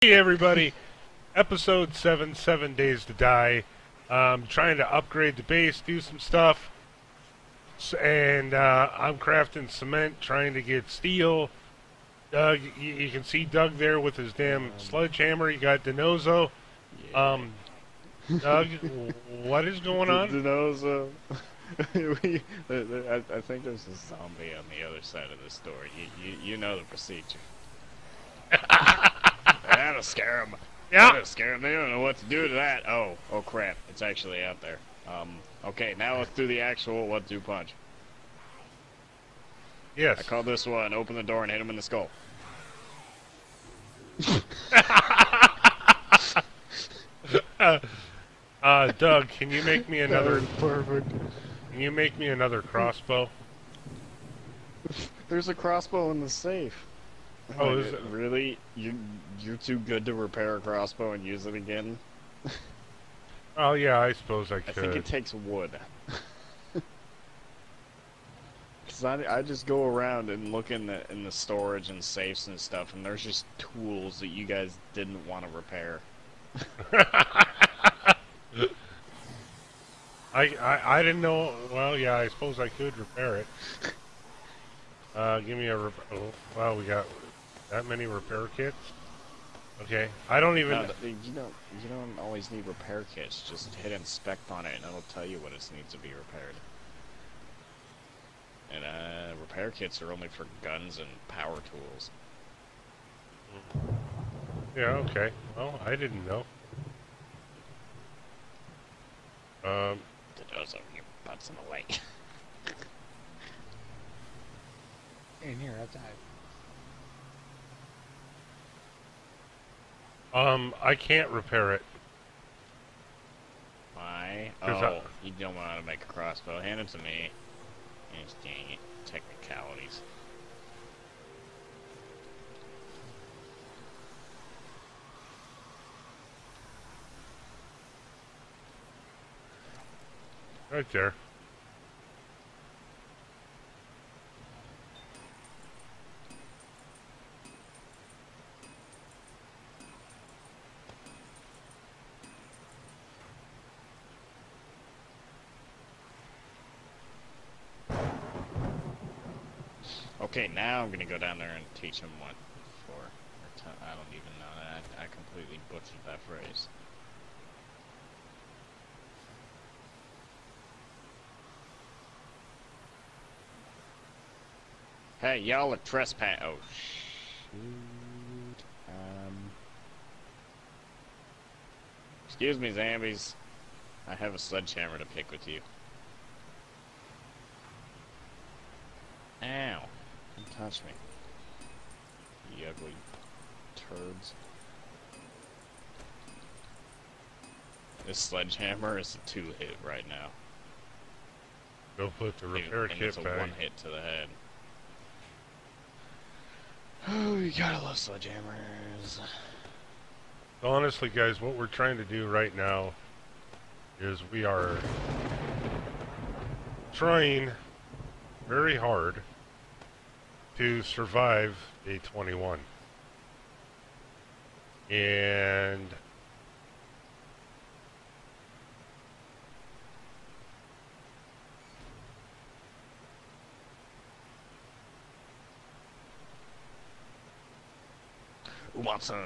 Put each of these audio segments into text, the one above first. Hey everybody, episode 7, 7 Days to Die. Trying to upgrade the base, do some stuff, and I'm crafting cement, trying to get steel. You can see Doug there with his damn sledgehammer. You got DiNozzo. Doug, what is going on? DiNozzo. I think there's a zombie on the other side of this door. You know the procedure. That'll scare them. Yeah. That'll scare them. They don't know what to do to that. Oh crap. It's actually out there. Okay, now let's do the actual what-do punch. Yes. I call this one, open the door and hit him in the skull. Doug, can you make me another... perfect. Can you make me another crossbow? There's a crossbow in the safe. Oh, is it? Really? You're too good to repair a crossbow and use it again? Oh yeah, I suppose I could. I think it takes wood. Cause I just go around and look in the storage and safes and stuff, and there's just tools that you guys didn't want to repair. I didn't know. Well, yeah, I suppose I could repair it. Give me a wow, we got. That many repair kits? Okay, I don't even... You don't always need repair kits. Just hit inspect on it and it'll tell you what it needs to be repaired. And repair kits are only for guns and power tools. Yeah, okay. Well, I didn't know. DiNozzo, your butt's in the way. In here, outside. I can't repair it. Why? Oh, you don't know how to make a crossbow. Hand it to me. Yes, dang it. Technicalities. Right there. Okay, now I'm gonna go down there and teach him what for. I don't even know that. I completely butchered that phrase. Hey, y'all are trespassing. Oh, shoot. Excuse me, zombies. I have a sledgehammer to pick with you. Ow. Don't touch me, you ugly turds. This sledgehammer is a 2-hit right now. Go put the repair kit back. It's a 1-hit to the head. Oh, you gotta love sledgehammers. Honestly, guys, what we're trying to do right now is we are trying very hard to survive day 21, and awesome.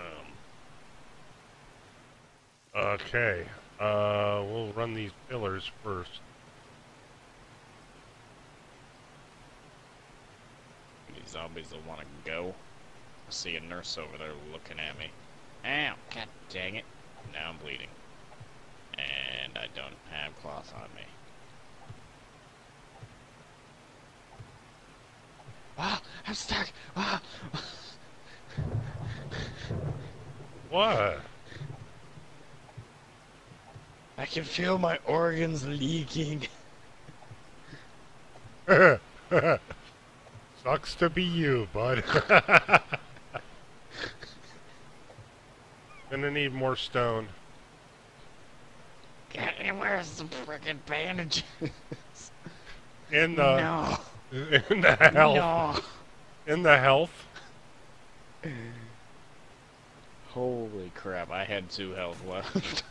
Okay, we'll run these pillars first. Zombies that want to go. I see a nurse over there looking at me. Ow! God dang it. Now I'm bleeding. And I don't have cloth on me. Ah! I'm stuck! Ah! What? I can feel my organs leaking. Sucks to be you, bud. Gonna need more stone. God, where's the frickin' bandages? In the health. No. In the health. Holy crap, I had 2 health left.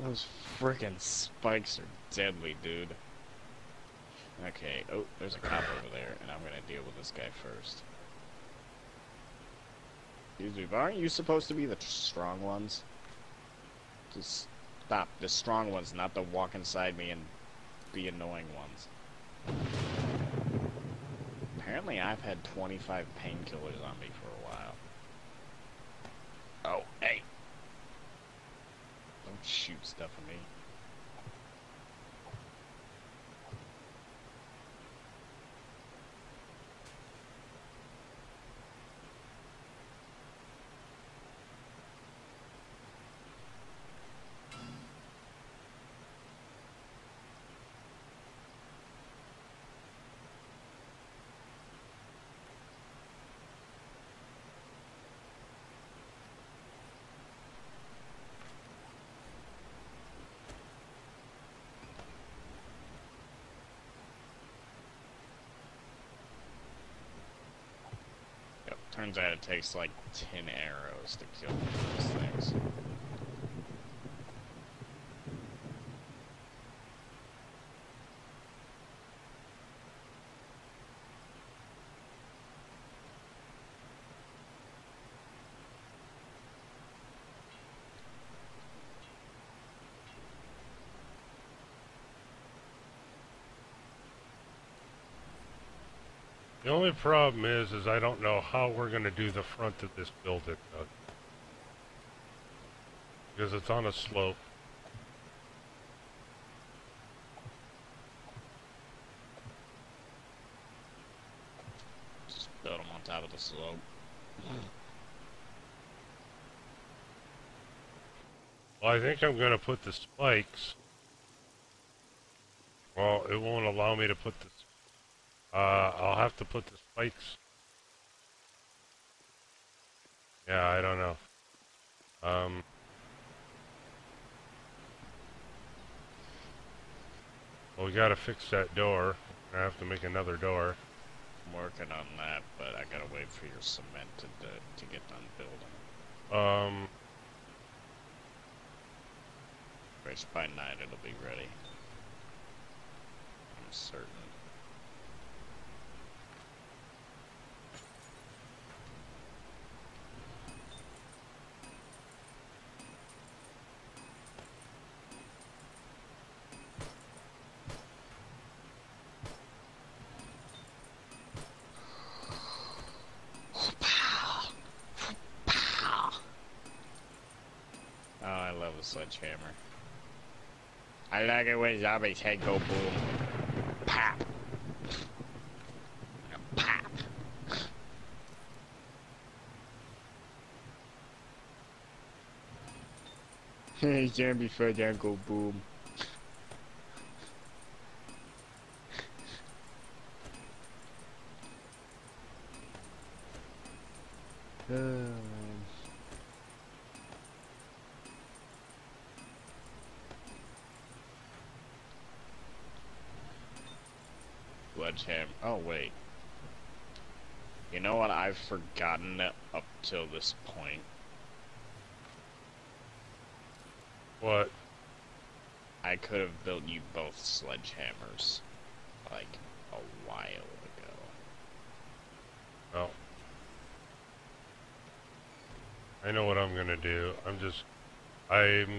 Those frickin' spikes are deadly, dude. Okay, oh, there's a cop over there, and I'm gonna deal with this guy first. Dude, aren't you supposed to be the strong ones? Just stop. The strong ones, not the walk inside me and be annoying ones. Apparently I've had 25 painkillers on me for a while. Oh, hey! Don't shoot stuff at me. Turns out it takes like 10 arrows to kill these things. The only problem is I don't know how we're going to do the front of this building, Doug. Because it's on a slope. Just build them on top of the slope. Well, I think I'm going to put the spikes. Well, it won't allow me to put the spikes. I'll have to put the spikes. Yeah, I don't know. Well, we gotta fix that door. I have to make another door. I'm working on that, but I gotta wait for your cement to get done building. Race by night, it'll be ready. I'm certain. Sledgehammer. I like it when zombies' head go boom. Pop! Pop! Hey, zombie foot down go boom. Oh, wait. You know what? I've forgotten it up till this point. What? I could have built you both sledgehammers, like, a while ago. Oh. I know what I'm gonna do. I'm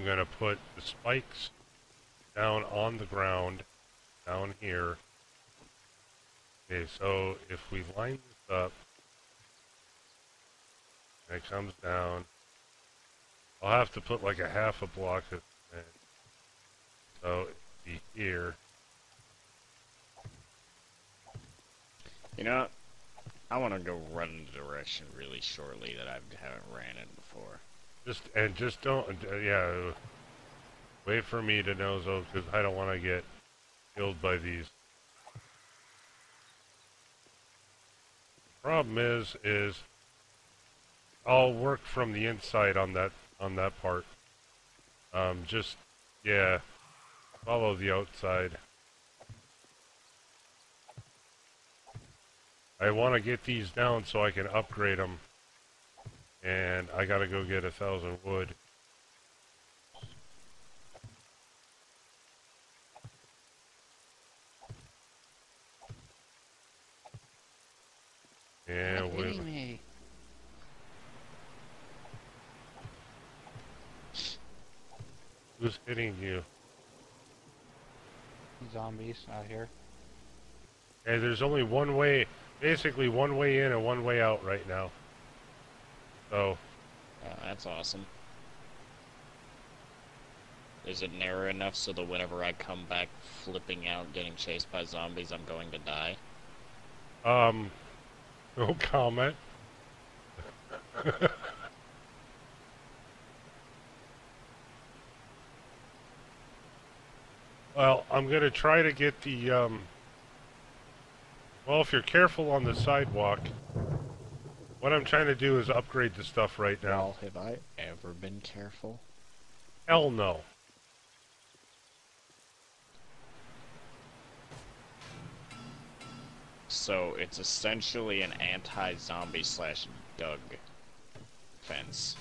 gonna put the spikes down on the ground, down here. Okay, so if we line this up, and it comes down, I'll have to put like a half a block of cement. So it'd be here. You know, I want to go run in the direction really shortly that I haven't ran in before. Just don't, yeah, wait for me to DiNozzo, because I don't want to get killed by these. Problem is I'll work from the inside on that part. Just yeah, follow the outside. I want to get these down so I can upgrade them. And I gotta go get 1,000 wood. Yeah, wait. Me. Who's hitting you? Zombies out here. Hey, there's only one way, basically one way in and one way out right now. So. Oh, that's awesome. Is it narrow enough so that whenever I come back flipping out, getting chased by zombies, I'm going to die? No comment. Well, I'm gonna try to get the, well, if you're careful on the sidewalk, what I'm trying to do is upgrade the stuff right now. Well, have I ever been careful? Hell no. So, it's essentially an anti-zombie slash dug fence.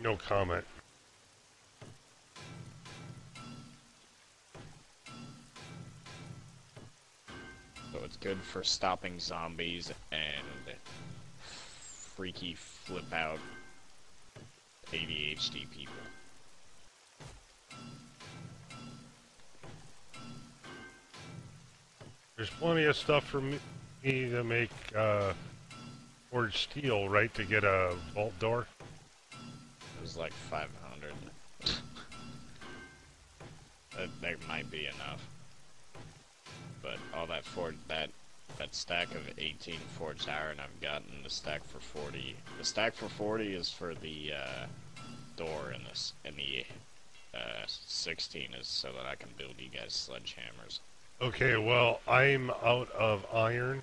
No comment. So it's good for stopping zombies and freaky flip out ADHD people. There's plenty of stuff for me to make forged steel, right, to get a vault door. It was like 500. that might be enough. But all that forged, that stack of 18 forged iron I've gotten, the stack for 40. The stack for 40 is for the door, and this, and the 16 is so that I can build you guys sledgehammers. Okay, well, I'm out of iron,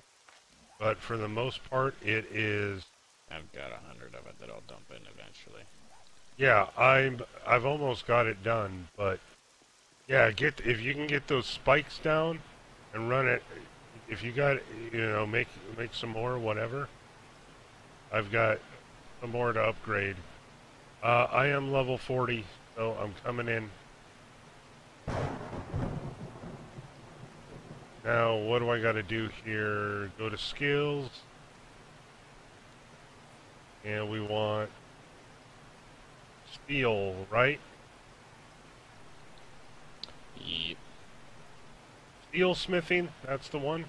but for the most part, it is... I've got 100 of it that I'll dump in eventually. Yeah, I've almost got it done, but... Yeah, if you can get those spikes down and run it... If you got, you know, make some more, whatever. I've got some more to upgrade. I am level 40, so I'm coming in. Now, what do I gotta do here? Go to skills. And we want steel, right? Yep. Steel smithing, that's the one.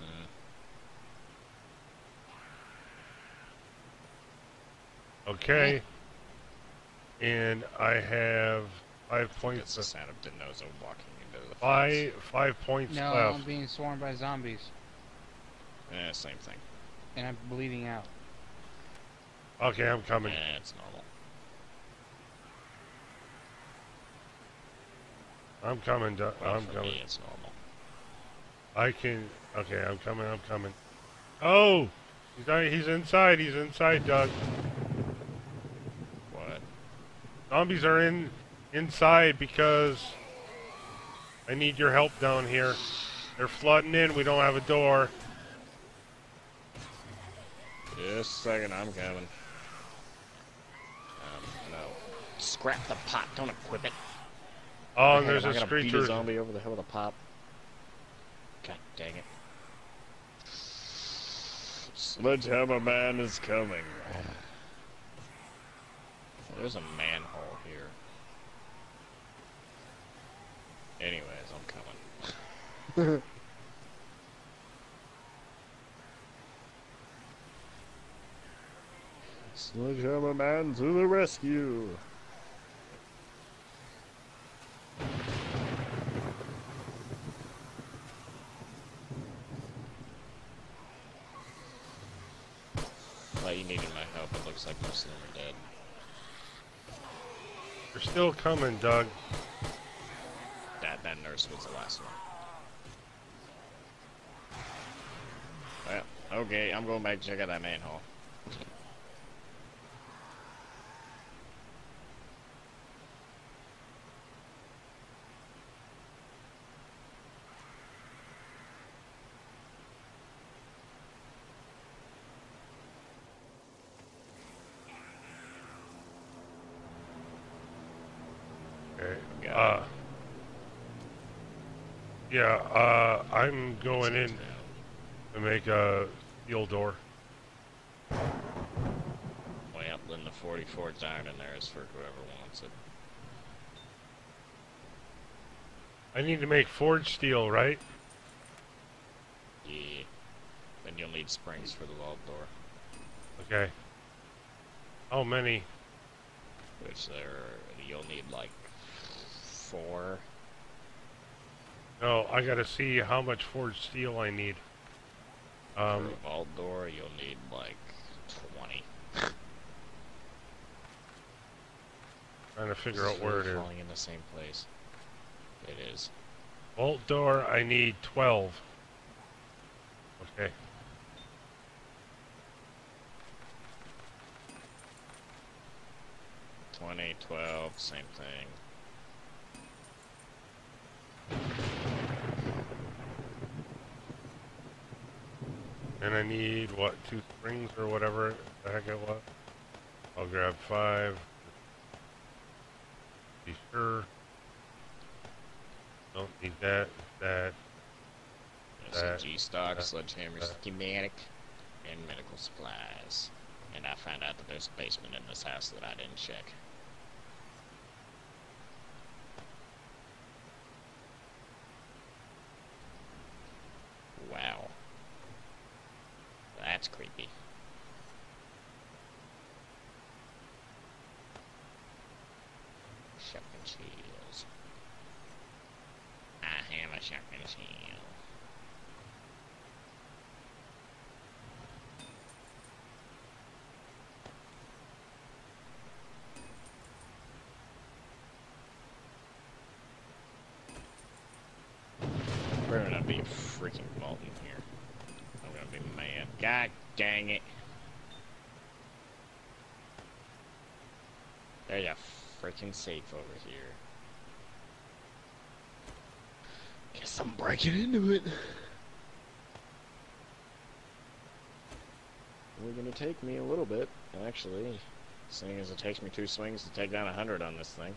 Mm-hmm. Okay. Yeah. And I have 5 points. That's the sound of DiNozzo walking. 5 points left. No, I'm being swarmed by zombies. Yeah, same thing. And I'm bleeding out. Okay, I'm coming. Yeah, it's normal. I'm coming. Well, I'm coming. Me, it's normal. I can. Okay, I'm coming. I'm coming. Oh, he's inside. He's inside, Doug. What? Zombies are inside because. I need your help down here. They're flooding in. We don't have a door. Just a second, I'm coming. No. Scrap the pot. Don't equip it. Oh, and there's a creature. Beat a zombie over the hill with a pop. God dang it! Sledgehammer man is coming. There's a manhole here. Anyways, I'm coming. Sledgehammer man to the rescue! Well, you needed my help. It looks like most of them are dead. They're still coming, Doug. That nurse was the last one. Well, okay, I'm going back to check out that manhole. got it. Yeah, I'm going in to make a steel door. Well, yep, then the 44 iron in there is for whoever wants it. I need to make forged steel, right? Yeah. Then you'll need springs for the wall door. Okay. How many? Which you'll need like 4. No, I gotta see how much forged steel I need. For the vault door, you'll need like 20. Trying to figure out where it is. Falling in the same place. It is. Vault door, I need 12. Okay. Twenty, 12, same thing. And I need, what, 2 springs or whatever the heck it was? I'll grab 5. Be sure. Don't need that, SMG stock, sledgehammer, schematic, and medical supplies. And I found out that there's a basement in this house that I didn't check. Wow. That's creepy. Shotgun shields. I have a shotgun shield. We're gonna be freaking molten here. I'm gonna be mad. God dang it. There's a freaking safe over here. Guess I'm breaking into it. We're gonna take me a little bit, actually. Seeing as it takes me 2 swings to take down 100 on this thing.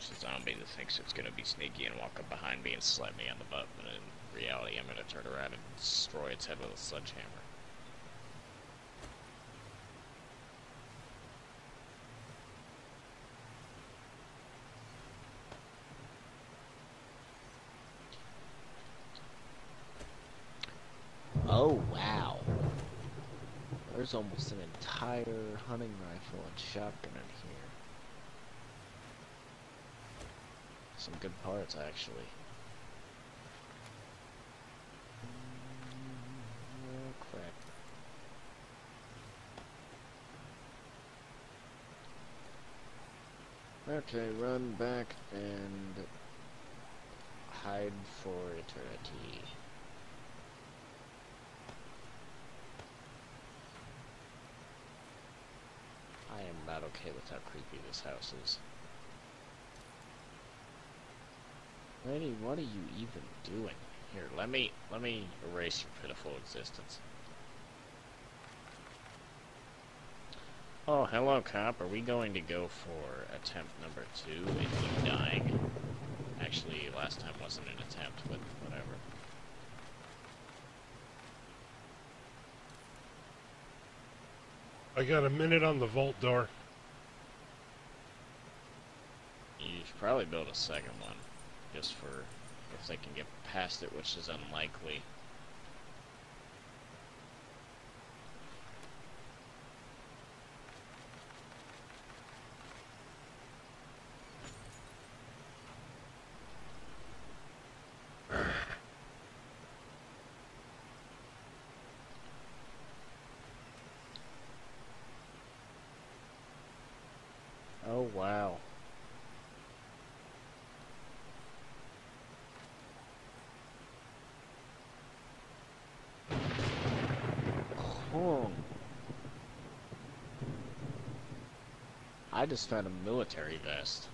A zombie that thinks it's gonna be sneaky and walk up behind me and slap me on the butt, but in reality I'm gonna turn around and destroy its head with a sledgehammer. Oh wow. There's almost an entire hunting rifle and shotgun in here. Some good parts, actually. Oh, crap. Okay, run back and hide for eternity. I am not okay with how creepy this house is. Lady, what are you even doing? Here, let me erase your pitiful existence. Oh, hello, cop. Are we going to go for attempt number 2 and you dying? Actually, last time wasn't an attempt, but whatever. I got a minute on the vault door. You should probably build a second one. Just for if they can get past it, which is unlikely. Oh, wow. I just found a military vest.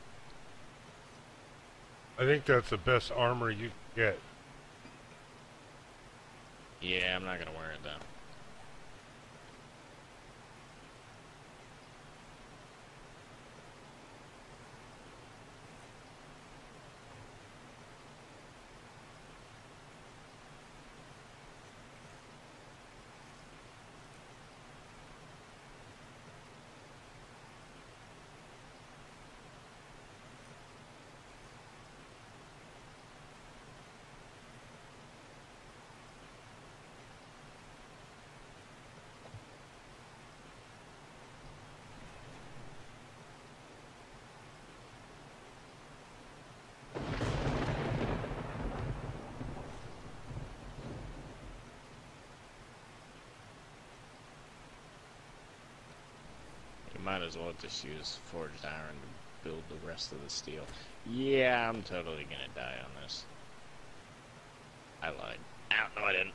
I think that's the best armor you can get. Yeah, I'm not gonna wear it though. as well just use forged iron to build the rest of the steel. Yeah, I'm totally gonna die on this. I lied. Ow, no, I didn't.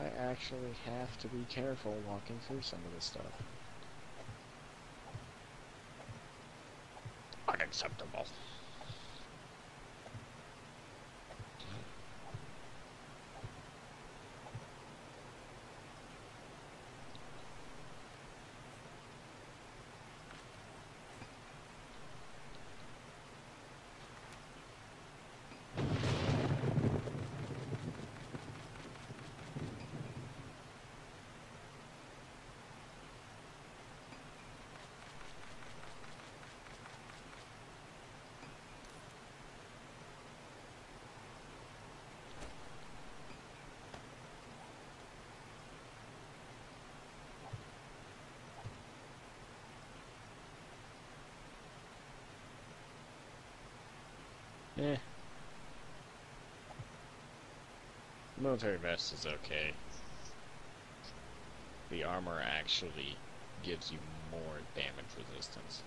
I actually have to be careful walking through some of this stuff. Unacceptable. Eh. Military vest is okay. The armor actually gives you more damage resistance.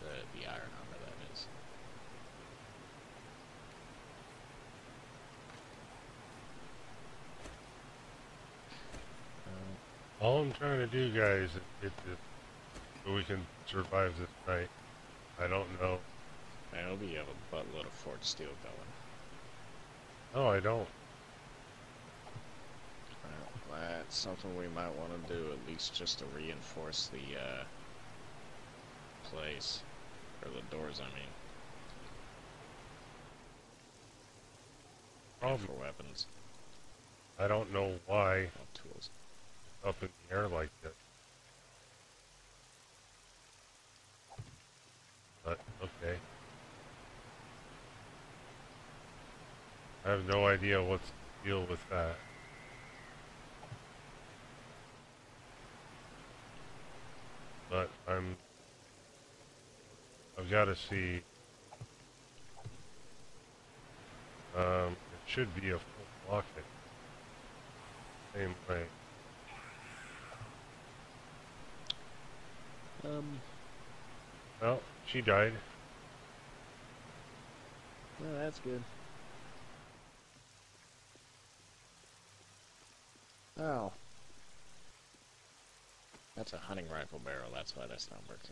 The iron armor, that is. All I'm trying to do, guys, is get this so we can survive this night. I don't know. I hope you have a buttload of forged steel going. No, I don't. Well, that's something we might want to do, at least just to reinforce the place. Or the doors, I mean. Problem. For weapons. I don't know why tools up in the air like that. Okay. I have no idea what's the deal with that. But I've got to see. It should be a full blockade. Same way. Well, she died. Well, that's good. Oh. That's a hunting rifle barrel, that's why that's not working.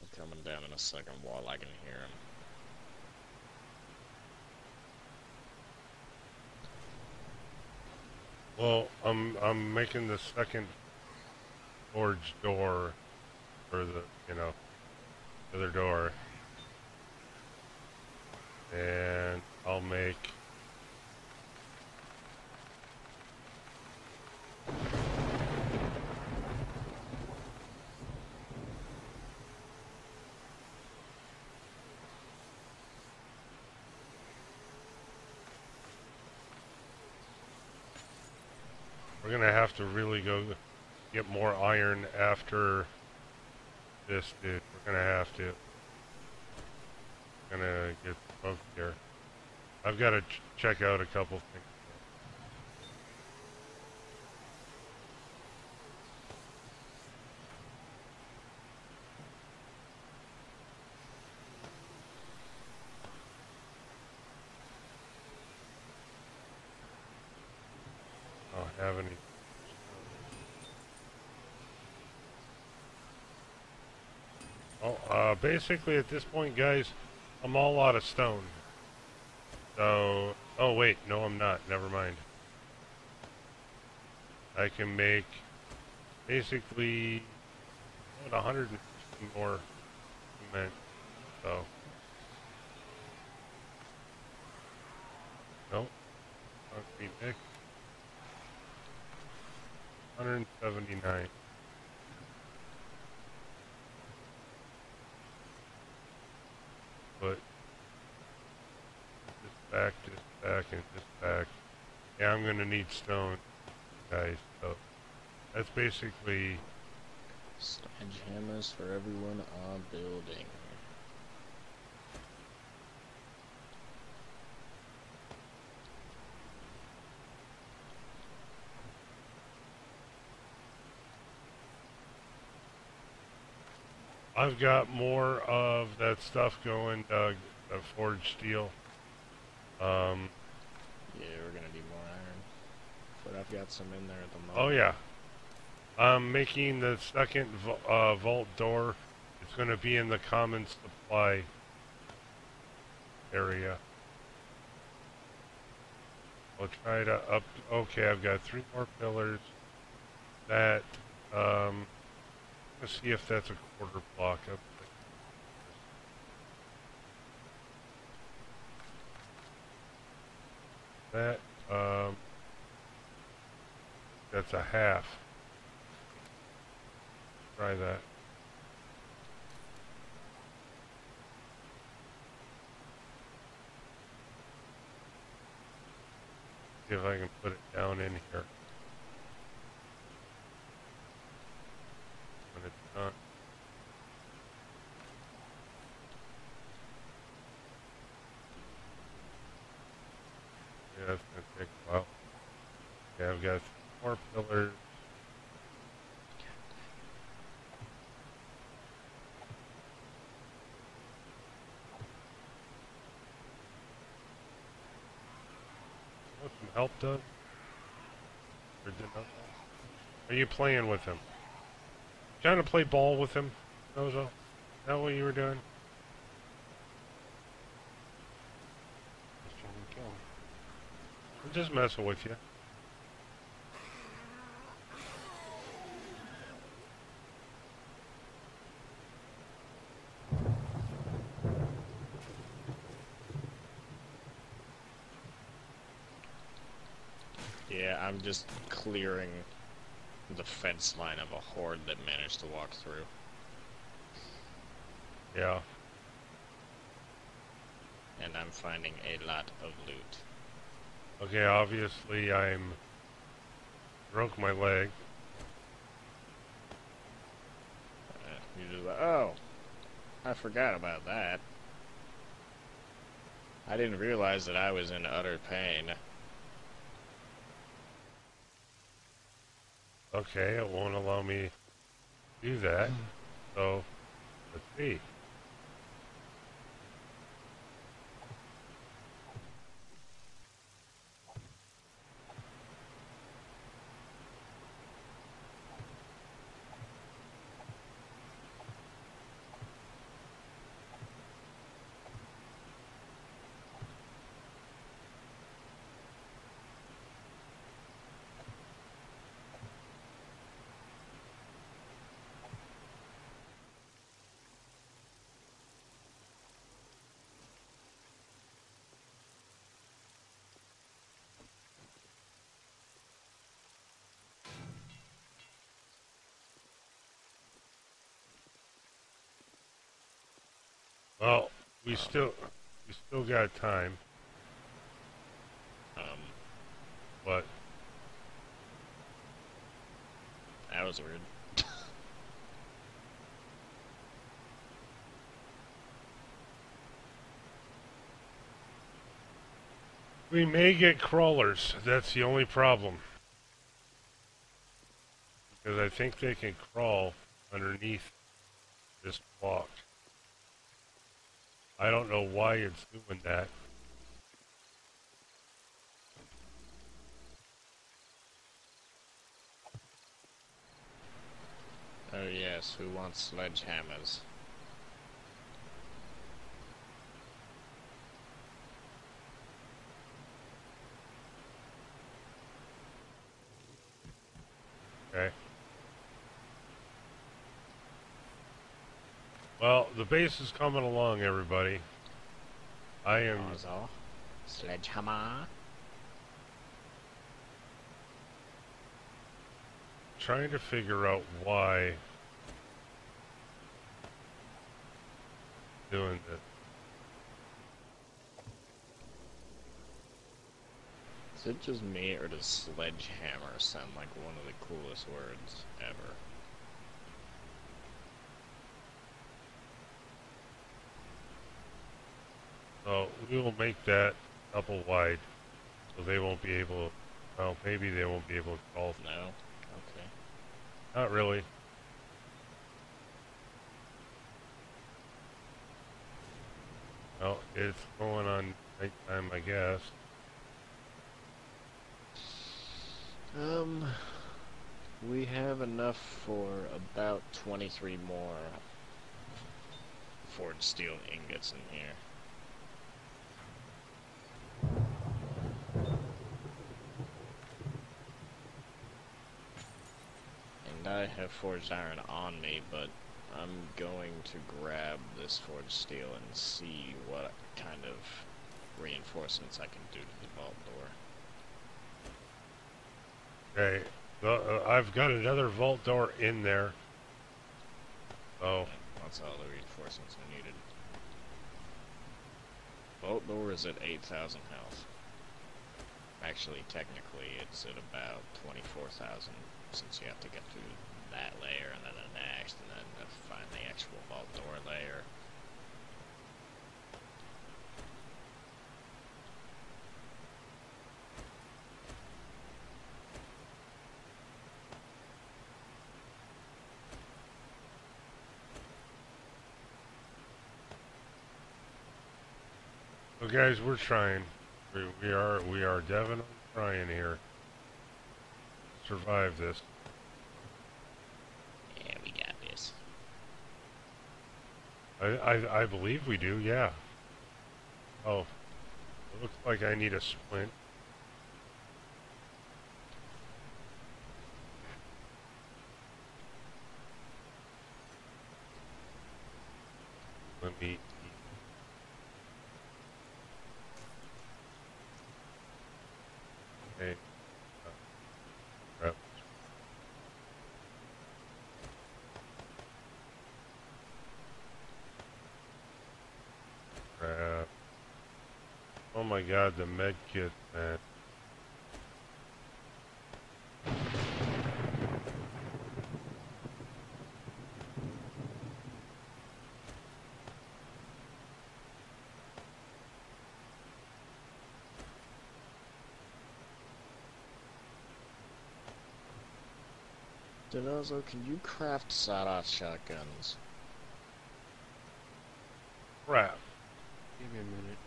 They're coming down in a second while I can hear him. Well, I'm making the second forge door, or the, you know, other door, and I'll make to really go get more iron after this, dude. We're gonna have to. Gonna get smoked here. I've got to check out a couple things. I don't have any. Basically at this point, guys, I'm all out of stone. So, oh wait, no I'm not, never mind. I can make basically what, 150 more cement, so. Nope, concrete mix, 179. But just back, and just back. Yeah, I'm gonna need stone, guys. So that's basically Sledgehammers for everyone are building. I've got more of that stuff going, Doug, the forged steel. Yeah, we're gonna need more iron, but I've got some in there at the moment. Oh yeah, I'm making the second vault door. It's gonna be in the common supply area. I'll try to up. Okay, I've got 3 more pillars. That. Let's see if that's a quarter block up. That, that's a half. Try that. See if I can put it down in here. When it's not. Yeah, that's going to take a while. Yeah, I've got 4 pillars. Want some help, Doug? Or DiNozzo? Are you playing with him? Trying to play ball with him, DiNozzo? Is that what you were doing? I'm just messing with you. Yeah, I'm just clearing the fence line of a horde that managed to walk through. Yeah. And I'm finding a lot of loot. Okay, obviously I'm broke my leg. You're just like, oh, I forgot about that. I didn't realize that I was in utter pain. Okay, it won't allow me to do that. So, let's see. Well, we still got time. What? That was weird. We may get crawlers. That's the only problem. Because I think they can crawl underneath this block. I don't know why it's doing that. Oh yes, who wants sledgehammers? Okay. Well, the base is coming along, everybody. I am... Sledgehammer. Trying to figure out why... doing this. Is it just me, or does sledgehammer sound like one of the coolest words ever? So we will make that double wide, so they won't be able. Well, maybe they won't be able to call. No. Okay. Not really. Well, it's going on nighttime, I guess. We have enough for about 23 more forged steel ingots in here. And I have forged iron on me, but I'm going to grab this forged steel and see what kind of reinforcements I can do to the vault door. Okay, I've got another vault door in there. Oh. That's all the reinforcements I needed. Vault door is at 8,000 health. Actually, technically, it's at about 24,000, since you have to get through that layer, and then the next, and then find the actual vault door layer. So guys, we're trying. We are definitely trying here. Survive this. Yeah, we got this. I believe we do. Yeah. Oh, it looks like I need a splint. Let me. Oh my god, the med kit, man. DiNozzo, can you craft sawed-off shotguns? Crap. Give me a minute.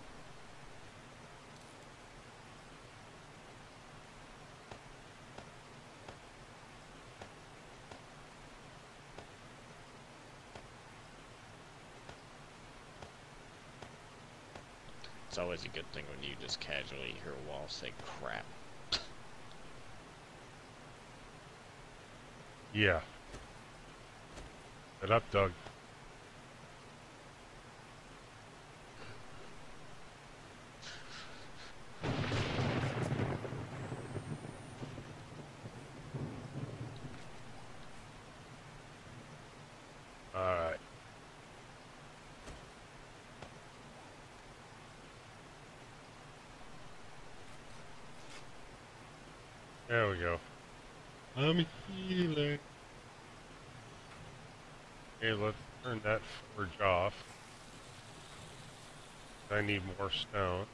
It's always a good thing when you just casually hear a wall say crap. Yeah. Get up, Doug. There we go. I'm healing. Okay, let's turn that forge off. I need more stone.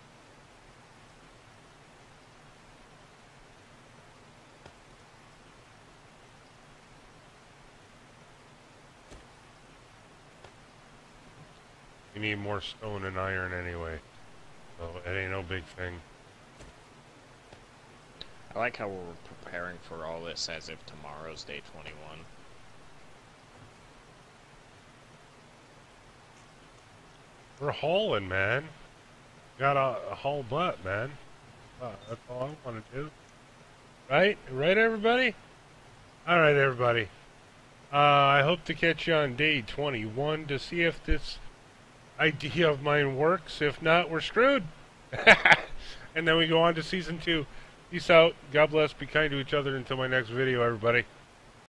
We need more stone and iron anyway, so it ain't no big thing. I like how we're preparing for all this as if tomorrow's day 21. We're hauling, man. Gotta haul butt, man. That's all I want to do. Right? Right, everybody? Alright, everybody. I hope to catch you on day 21 to see if this idea of mine works. If not, we're screwed. And then we go on to season 2. Peace out. God bless. Be kind to each other until my next video, everybody.